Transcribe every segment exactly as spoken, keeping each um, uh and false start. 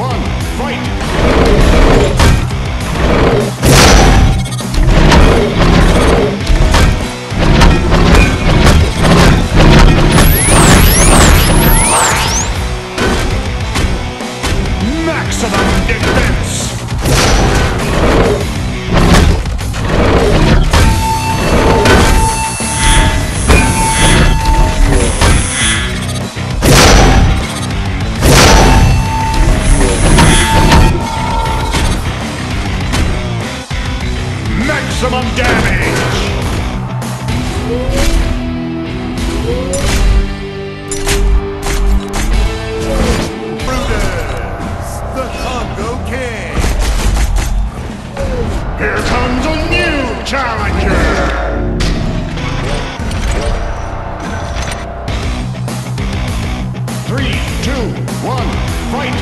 One, fight! Maximum damage! Brutus, the Congo King! Here comes a new challenger! Three, two, one, fight!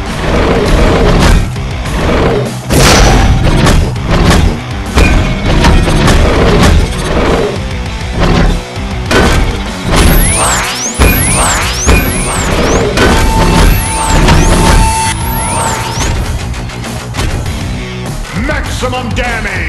Maximum damage!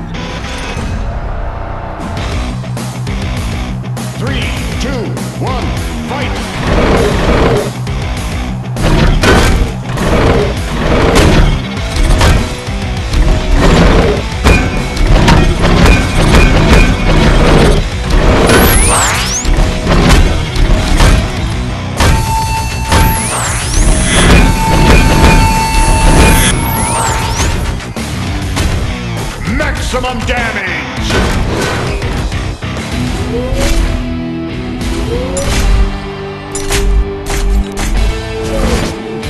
Brutus, the Congo King! Here comes a new challenger! One, fight! Maximum damage!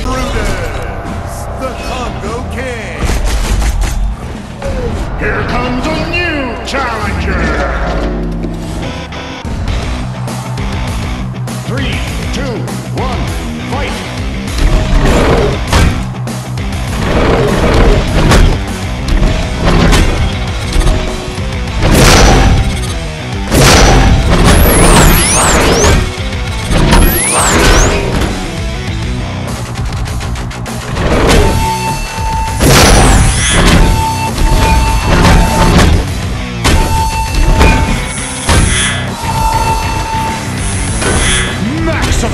Brutus, the Congo King! Here comes a new challenger! Three, two, one, fight! Some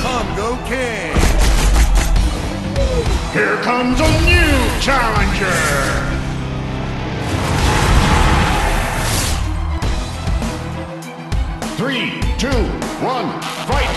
Congo King. Here comes a new challenger. Three, two, one, fight!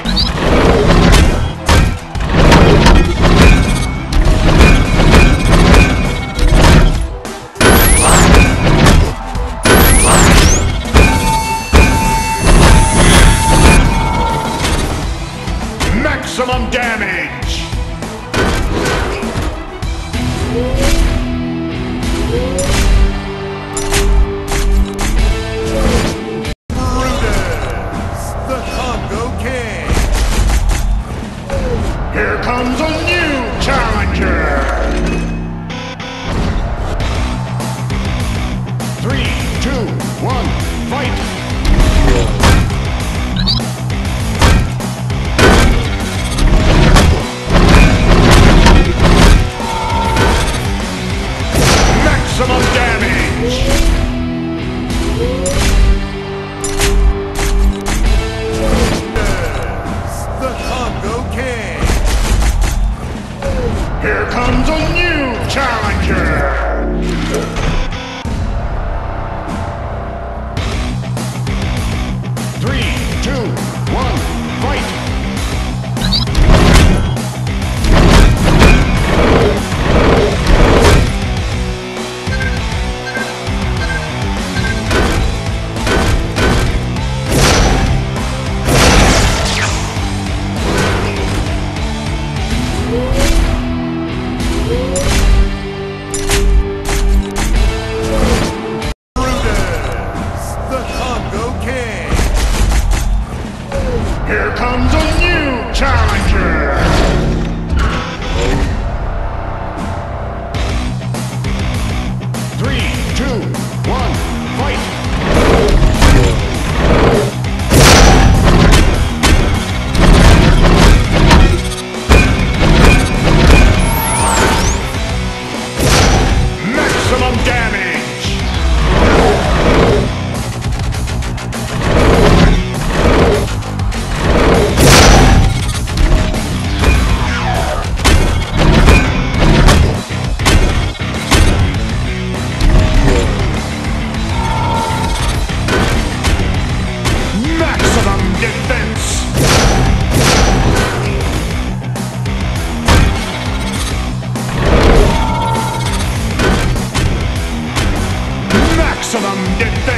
Maximum damage! Brutus, the Congo King! Here comes a new challenger! Three, two, one, fight! Here comes a new challenger! Three, two, one, fight! Here comes a new challenger! Three, two, one, fight! Maximum damage! Defense! Maximum defense!